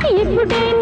Good day.